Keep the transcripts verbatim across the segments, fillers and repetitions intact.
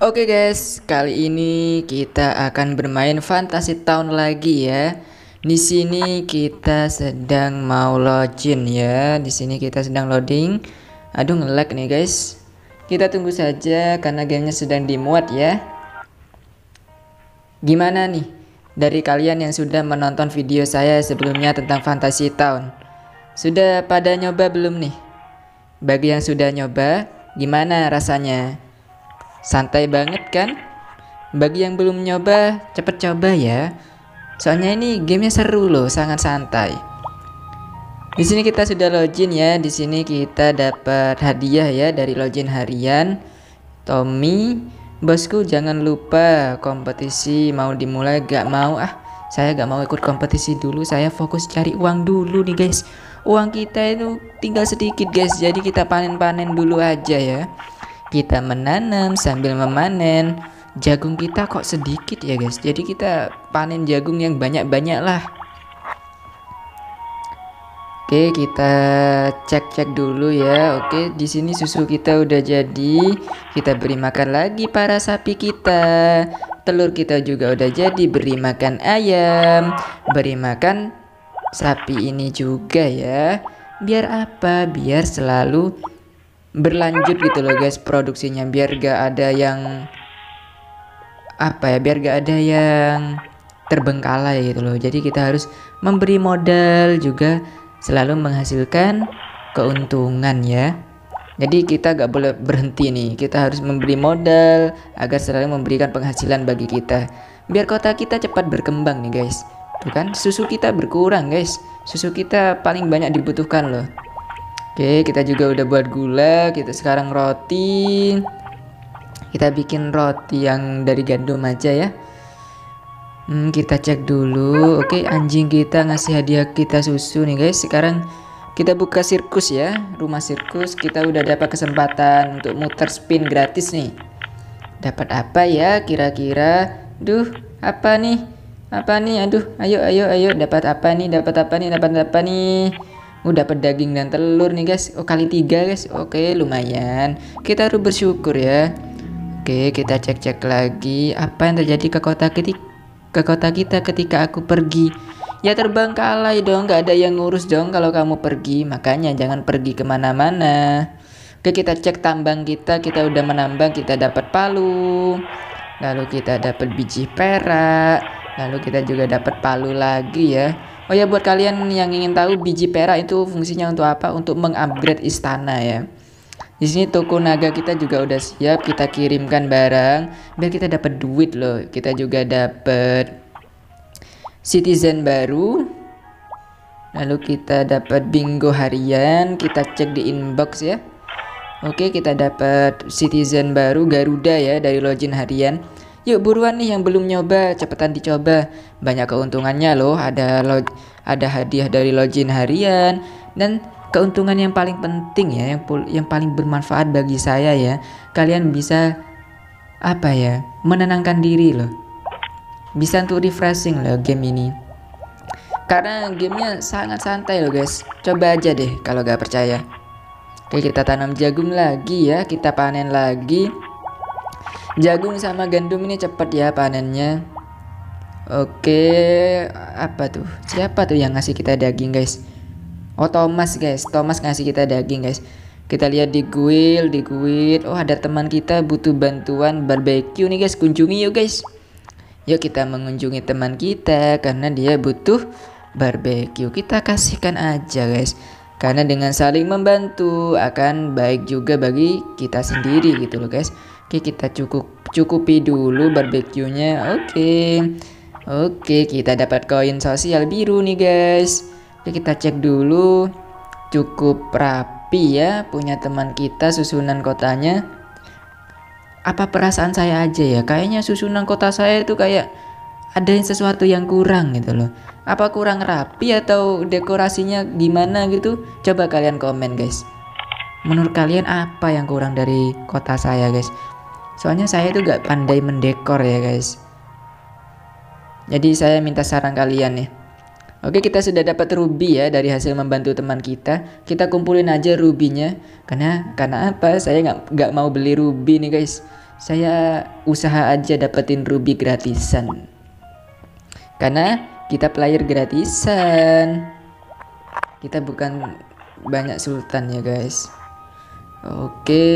Oke guys, kali ini kita akan bermain Fantasy Town lagi ya. Di sini kita sedang mau login ya. Di sini kita sedang loading. Aduh, nge-lag nih guys. Kita tunggu saja karena gamenya sedang dimuat ya. Gimana nih dari kalian yang sudah menonton video saya sebelumnya tentang Fantasy Town? Sudah pada nyoba belum nih? Bagi yang sudah nyoba, gimana rasanya? Santai banget kan? Bagi yang belum nyoba, cepet coba ya. Soalnya ini gamenya seru loh, sangat santai. Di sini kita sudah login ya. Di sini kita dapat hadiah ya dari login harian. Tommy, bosku jangan lupa kompetisi mau dimulai. Gak mau ah, saya gak mau ikut kompetisi dulu, saya fokus cari uang dulu nih guys. Uang kita itu tinggal sedikit guys, jadi kita panen-panen dulu aja ya. Kita menanam sambil memanen. Jagung kita kok sedikit ya guys, jadi kita panen jagung yang banyak-banyak lah. Oke, kita cek-cek dulu ya. Oke, di sini susu kita udah jadi. Kita beri makan lagi para sapi kita. Telur kita juga udah jadi, beri makan ayam, beri makan sapi ini juga ya. Biar apa? Biar selalu berlanjut gitu loh guys produksinya, biar gak ada yang apa ya, biar gak ada yang terbengkalai gitu loh. Jadi kita harus memberi modal juga, selalu menghasilkan keuntungan ya. Jadi kita gak boleh berhenti nih, kita harus memberi modal agar selalu memberikan penghasilan bagi kita, biar kota kita cepat berkembang nih guys. Tuh kan, susu kita berkurang guys, susu kita paling banyak dibutuhkan loh. Oke, kita juga udah buat gula. Kita sekarang roti, kita bikin roti yang dari gandum aja ya. Hmm, kita cek dulu. Oke, anjing kita ngasih hadiah kita susu nih guys. Sekarang kita buka sirkus ya, rumah sirkus. Kita udah dapat kesempatan untuk muter spin gratis nih. Dapat apa ya kira-kira? Duh, apa nih? Apa nih? Aduh, ayo ayo ayo, dapat apa nih? Dapat apa nih? Dapat apa nih? Udah dapat daging dan telur nih guys. Oh, kali tiga guys. Oke, lumayan. Kita harus bersyukur ya. Oke, kita cek-cek lagi apa yang terjadi ke kota ketika ke kota kita ketika aku pergi ya. Terbengkalai dong, gak ada yang ngurus dong kalau kamu pergi. Makanya jangan pergi kemana-mana. Oke, kita cek tambang kita. Kita udah menambang, kita dapat palu, lalu kita dapat biji perak, lalu kita juga dapat palu lagi ya. Oh ya, buat kalian yang ingin tahu biji perak itu fungsinya untuk apa, untuk mengupgrade istana ya. Di sini toko naga kita juga udah siap, kita kirimkan barang biar kita dapat duit loh. Kita juga dapat citizen baru, lalu kita dapat bingo harian. Kita cek di inbox ya. Oke, kita dapat citizen baru Garuda ya dari login harian. Yuk buruan nih yang belum nyoba, cepetan dicoba, banyak keuntungannya loh. Ada log ada hadiah dari login harian, dan keuntungan yang paling penting ya, yang, yang paling bermanfaat bagi saya ya, kalian bisa apa ya, menenangkan diri loh, bisa untuk refreshing loh game ini, karena gamenya sangat santai loh guys. Coba aja deh kalau gak percaya. Oke, kita tanam jagung lagi ya, kita panen lagi. Jagung sama gandum ini cepet ya panennya. Oke, apa tuh, siapa tuh yang ngasih kita daging guys? Oh, Thomas guys, Thomas ngasih kita daging guys. Kita lihat di guild, di guild. Oh, ada teman kita butuh bantuan barbecue nih guys, kunjungi yuk guys. Yuk kita mengunjungi teman kita karena dia butuh barbecue. Kita kasihkan aja guys, karena dengan saling membantu akan baik juga bagi kita sendiri gitu loh guys. Oke, kita cukup cukupi dulu barbecue-nya. Oke, oke, kita dapat koin sosial biru nih guys. Oke, kita cek dulu, cukup rapi ya punya teman kita susunan kotanya. Apa perasaan saya aja ya, kayaknya susunan kota saya itu kayak ada yang sesuatu yang kurang gitu loh. Apa kurang rapi atau dekorasinya gimana gitu? Coba kalian komen guys, menurut kalian apa yang kurang dari kota saya guys? Soalnya saya itu gak pandai mendekor ya guys, jadi saya minta saran kalian nih. Oke, kita sudah dapat ruby ya dari hasil membantu teman kita. Kita kumpulin aja rubinya. Karena karena apa? Saya nggak nggak mau beli ruby nih guys. Saya usaha aja dapetin ruby gratisan. Karena kita player gratisan. Kita bukan banyak sultan ya guys. Oke.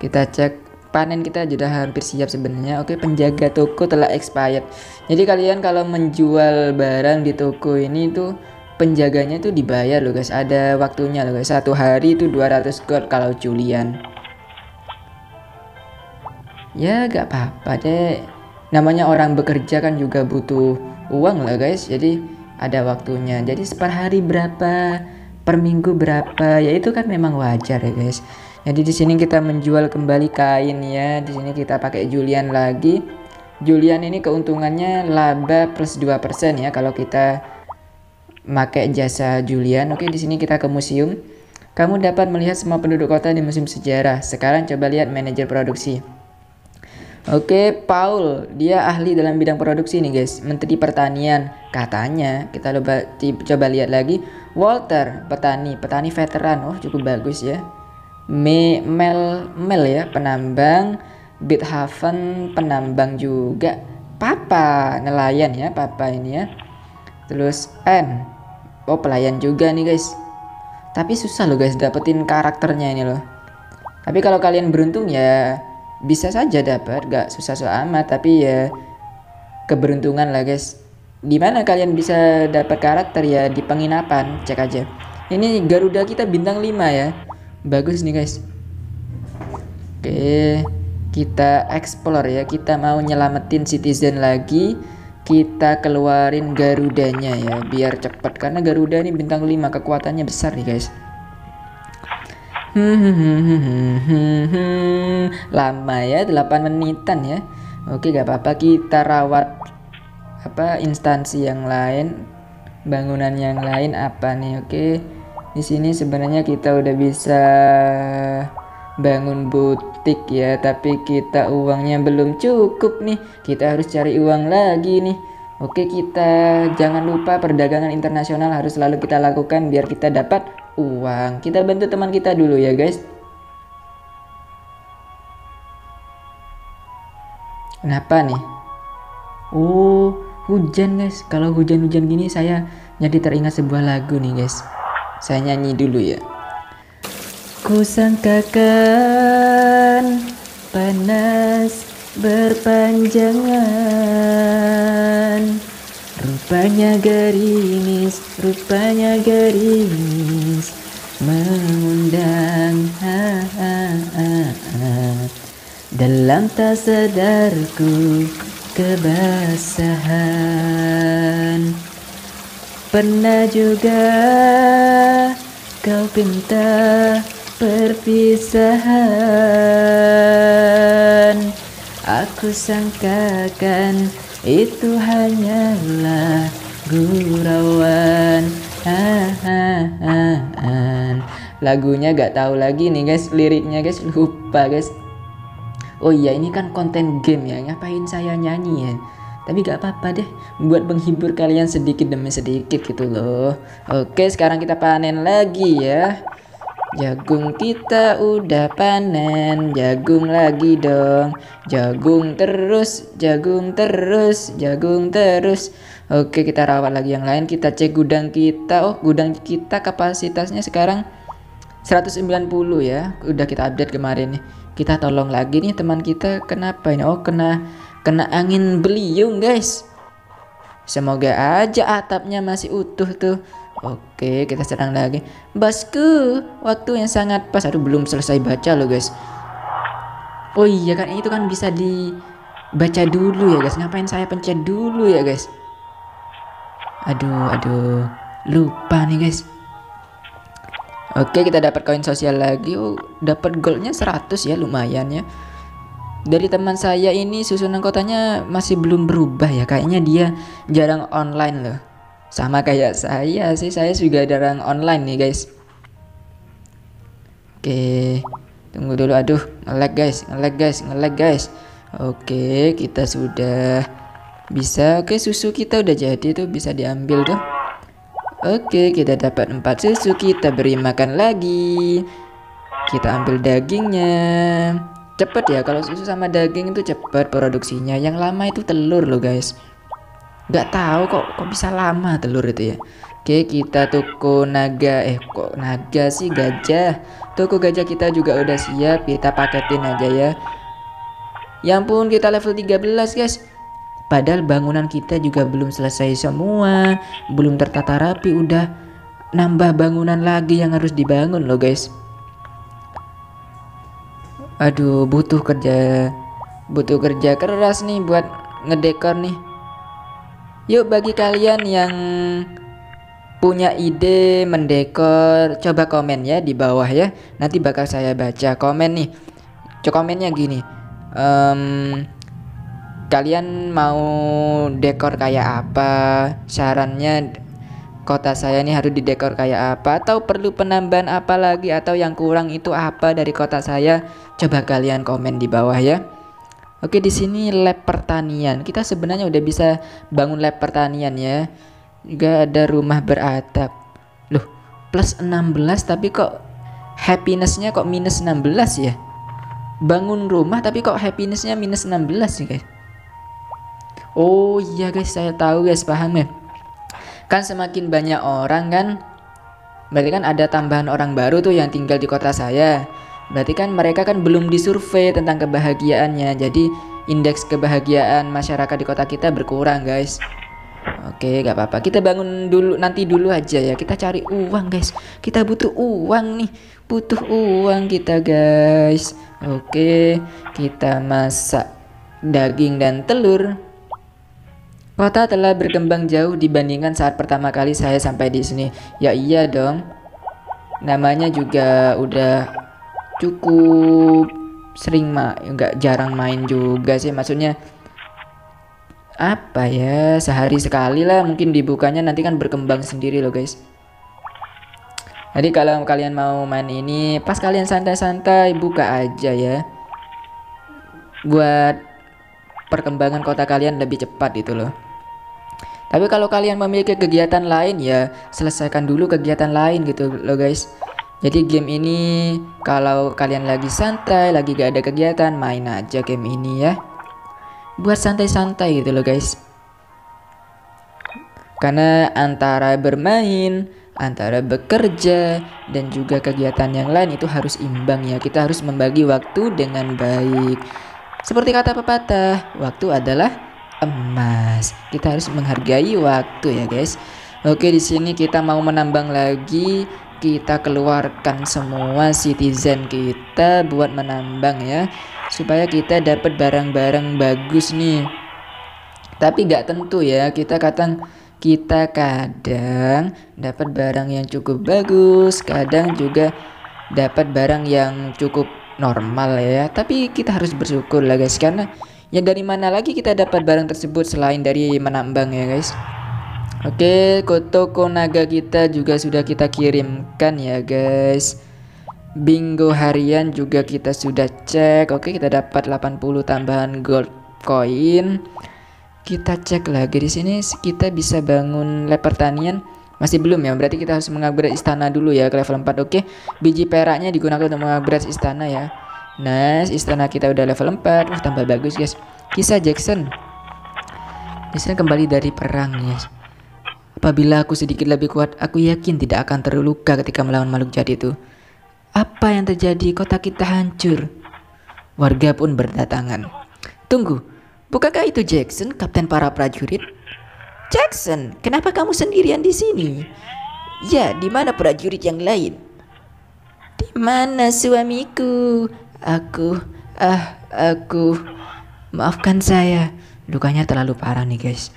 Kita cek. Panen kita sudah hampir siap sebenarnya. Oke, penjaga toko telah expired. Jadi kalian kalau menjual barang di toko ini tuh penjaganya tuh dibayar loh guys. Ada waktunya loh guys. Satu hari itu dua ratus gold kalau Julian. Ya gak apa-apa deh. Namanya orang bekerja kan juga butuh uang lah guys. Jadi ada waktunya. Jadi per hari berapa, per minggu berapa, ya itu kan memang wajar ya guys. Jadi di sini kita menjual kembali kain ya. Di sini kita pakai Julian lagi. Julian ini keuntungannya laba plus dua persen ya kalau kita pakai jasa Julian. Oke, di sini kita ke museum. Kamu dapat melihat semua penduduk kota di museum sejarah. Sekarang coba lihat manajer produksi. Oke, Paul, dia ahli dalam bidang produksi nih guys. Menteri Pertanian katanya. Kita coba coba lihat lagi. Walter, petani, petani veteran. Oh, cukup bagus ya. Me, Mel, Mel ya penambang, Beethoven penambang juga, Papa nelayan ya, Papa ini ya, terus N, oh pelayan juga nih guys. Tapi susah loh guys dapetin karakternya ini loh. Tapi kalau kalian beruntung ya bisa saja dapat, gak susah-susah amat. Tapi ya keberuntungan lah guys. Dimana kalian bisa dapat karakter ya di penginapan, cek aja. Ini Garuda kita bintang lima ya. Bagus nih guys. Oke, kita explore ya. Kita mau nyelamatin citizen lagi. Kita keluarin Garudanya ya, biar cepat. Karena Garuda ini bintang lima, kekuatannya besar nih guys. Lama ya, delapan menitan ya. Oke, gak apa-apa, kita rawat apa instansi yang lain, bangunan yang lain apa nih. Oke. Di sini sebenarnya kita udah bisa bangun butik ya, tapi kita uangnya belum cukup nih. Kita harus cari uang lagi nih. Oke, kita jangan lupa perdagangan internasional harus selalu kita lakukan biar kita dapat uang. Kita bantu teman kita dulu ya guys. Kenapa nih? Oh, hujan guys. Kalau hujan-hujan gini saya jadi teringat sebuah lagu nih guys. Saya nyanyi dulu ya. Kusangkakan panas berpanjangan, rupanya gerimis, rupanya gerimis mengundang haat. Dalam tak sadarku kebasahan. Pernah juga kau pinta perpisahan. Aku sangkakan itu hanyalah gurauan. Ah, ah, ah, ah. Lagunya gak tahu lagi nih guys, liriknya guys, lupa guys. Oh iya, ini kan konten game ya, ngapain saya nyanyi ya. Tapi gak apa-apa deh, buat menghibur kalian sedikit demi sedikit gitu loh. Oke, sekarang kita panen lagi ya. Jagung kita udah panen, jagung lagi dong. Jagung terus, jagung terus, jagung terus. Oke, kita rawat lagi yang lain, kita cek gudang kita. Oh, gudang kita kapasitasnya sekarang seratus sembilan puluh ya. Udah kita update kemarin nih. Kita tolong lagi nih teman kita, kenapa ini? Oh, kena... kena angin beliung guys. Semoga aja atapnya masih utuh tuh. Oke, kita serang lagi. Bosku, waktu yang sangat pas. Aduh, belum selesai baca loh guys. Oh iya kan, itu kan bisa dibaca dulu ya guys. Ngapain saya pencet dulu ya guys. Aduh, aduh, lupa nih guys. Oke, kita dapat koin sosial lagi. Oh, dapat goldnya seratus ya, lumayan ya. Dari teman saya ini susunan kotanya masih belum berubah ya. Kayaknya dia jarang online loh. Sama kayak saya sih, saya juga jarang online nih guys. Oke, tunggu dulu. Aduh, nge-lag guys, nge-lag guys, nge-lag guys. Oke, kita sudah Bisa, oke, susu kita udah jadi tuh, bisa diambil tuh. Oke, kita dapat empat susu, kita beri makan lagi. Kita ambil dagingnya. Cepet ya, kalau susu sama daging itu cepet produksinya. Yang lama itu telur loh guys. Gak tahu kok kok bisa lama telur itu ya. Oke, kita toko naga. Eh kok naga sih, gajah. Toko gajah kita juga udah siap. Kita paketin aja ya. Ya ampun, kita level tiga belas guys. Padahal bangunan kita juga belum selesai semua, belum tertata rapi, udah nambah bangunan lagi yang harus dibangun loh guys. Aduh, butuh kerja butuh kerja keras nih buat ngedekor nih. Yuk, bagi kalian yang punya ide mendekor, coba komen ya di bawah ya. Nanti bakal saya baca komen nih. Komennya gini, um, kalian mau dekor kayak apa? Sarannya kota saya ini harus didekor kayak apa? Atau perlu penambahan apa lagi? Atau yang kurang itu apa dari kota saya? Coba kalian komen di bawah ya. Oke, di sini lab pertanian. Kita sebenarnya udah bisa bangun lab pertanian ya. Juga ada rumah beratap. Loh, plus enam belas tapi kok happinessnya kok minus enam belas ya? Bangun rumah tapi kok happinessnya minus enam belas sih guys. Oh iya guys, saya tahu guys, paham ya. Kan semakin banyak orang kan, berarti kan ada tambahan orang baru tuh yang tinggal di kota saya. Berarti kan mereka kan belum disurvei tentang kebahagiaannya. Jadi indeks kebahagiaan masyarakat di kota kita berkurang guys. Oke, gak apa-apa, kita bangun dulu, nanti dulu aja ya. Kita cari uang guys, kita butuh uang nih. Butuh uang kita guys. Oke, kita masak daging dan telur. Kota telah berkembang jauh dibandingkan saat pertama kali saya sampai di sini. Ya iya dong. Namanya juga udah cukup sering mah, nggak jarang main juga sih. Maksudnya apa ya? Sehari sekali lah mungkin dibukanya, nanti kan berkembang sendiri loh guys. Jadi kalau kalian mau main ini, pas kalian santai-santai buka aja ya. Buat perkembangan kota kalian lebih cepat gitu loh. Tapi kalau kalian memiliki kegiatan lain ya, selesaikan dulu kegiatan lain gitu loh guys. Jadi game ini kalau kalian lagi santai, lagi gak ada kegiatan, main aja game ini ya. Buat santai-santai gitu loh guys. Karena antara bermain, antara bekerja, dan juga kegiatan yang lain itu harus imbang ya. Kita harus membagi waktu dengan baik. Seperti kata pepatah, waktu adalah emas. Kita harus menghargai waktu ya guys. Oke, di sini kita mau menambang lagi. Kita keluarkan semua citizen kita buat menambang ya, supaya kita dapat barang-barang bagus nih. Tapi gak tentu ya, kita kadang kita kadang dapat barang yang cukup bagus, kadang juga dapat barang yang cukup normal ya. Tapi kita harus bersyukur lah guys, karena ya dari mana lagi kita dapat barang tersebut selain dari menambang ya guys. Oke, toko naga kita juga sudah kita kirimkan ya guys. Bingo harian juga kita sudah cek. Oke, kita dapat delapan puluh tambahan gold coin. Kita cek lagi di sini, kita bisa bangun lab pertanian. Masih belum ya, berarti kita harus mengupgrade istana dulu ya ke level empat. Oke, biji peraknya digunakan untuk mengupgrade istana ya. Nice, istana kita udah level empat. Wah, tambah bagus guys. Kisah Jackson. Jackson kembali dari perang guys. Apabila aku sedikit lebih kuat, aku yakin tidak akan terluka ketika melawan makhluk jadi itu. Apa yang terjadi? Kota kita hancur. Warga pun berdatangan. Tunggu, bukankah itu Jackson, kapten para prajurit? Jackson, kenapa kamu sendirian di sini? Ya, di mana prajurit yang lain? Di mana suamiku? Aku, ah, aku. Maafkan saya, lukanya terlalu parah nih guys.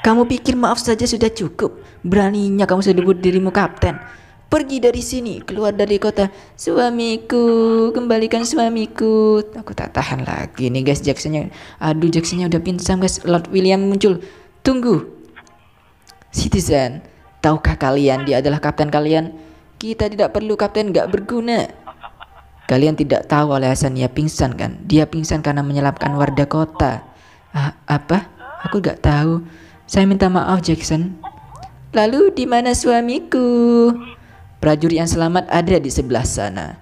Kamu pikir maaf saja sudah cukup? Beraninya kamu sebut dirimu kapten. Pergi dari sini, keluar dari kota. Suamiku, kembalikan suamiku. Aku tak tahan lagi nih guys, Jacksonnya. Aduh, Jacksonnya udah pingsan guys. Lord William muncul. Tunggu, citizen, tahukah kalian dia adalah kapten kalian? Kita tidak perlu kapten gak berguna. Kalian tidak tahu alasan dia pingsan kan? Dia pingsan karena menyelapkan warga kota. Ah, apa? Aku gak tahu. Saya minta maaf, Jackson. Lalu di mana suamiku? Prajurit yang selamat ada di sebelah sana.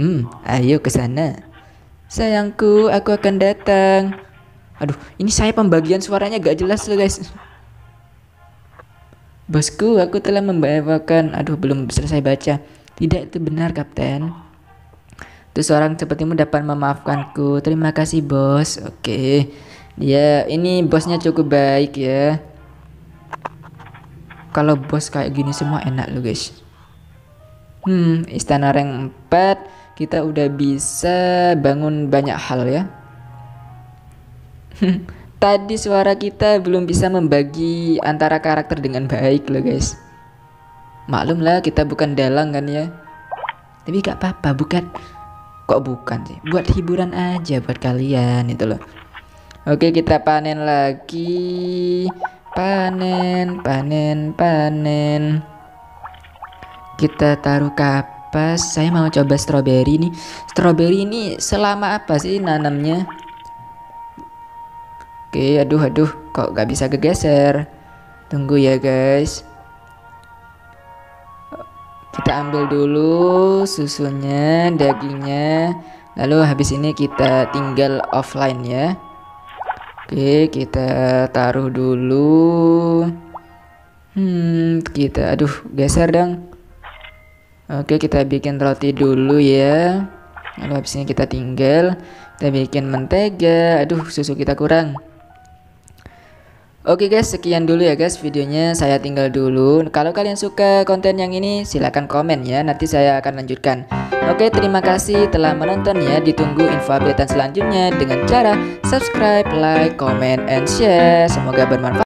Hmm, ayo ke sana. Sayangku, aku akan datang. Aduh, ini saya pembagian suaranya gak jelas loh, guys. Bosku, aku telah membawakan. Aduh, belum selesai baca. Tidak, itu benar, Kapten. Terus orang sepertimu dapat memaafkanku. Terima kasih, bos. Oke. Dia ini bosnya cukup baik ya. Kalau bos kayak gini semua enak loh, guys. Hmm, istana rank empat. Kita udah bisa bangun banyak hal ya. Tadi suara kita belum bisa membagi antara karakter dengan baik loh, guys. Maklumlah kita bukan dalang kan ya. Tapi gak apa-apa, bukan. Kok bukan sih? Buat hiburan aja buat kalian itu loh. Oke, kita panen lagi. Panen, panen, panen. Kita taruh kapas. Saya mau coba stroberi nih. Stroberi ini selama apa sih nanamnya? Oke, aduh, aduh, kok gak bisa kegeser. Tunggu ya, guys. Kita ambil dulu susunya, dagingnya. Lalu habis ini kita tinggal offline ya. Oke, kita taruh dulu. Hmm, kita, aduh, geser dong. Oke, kita bikin roti dulu ya. Lalu habis ini kita tinggal. Kita bikin mentega. Aduh, susu kita kurang. Oke guys, sekian dulu ya guys videonya, saya tinggal dulu. Kalau kalian suka konten yang ini silahkan komen ya, nanti saya akan lanjutkan. Oke, terima kasih telah menonton ya. Ditunggu info updatean selanjutnya dengan cara subscribe, like, comment, and share. Semoga bermanfaat.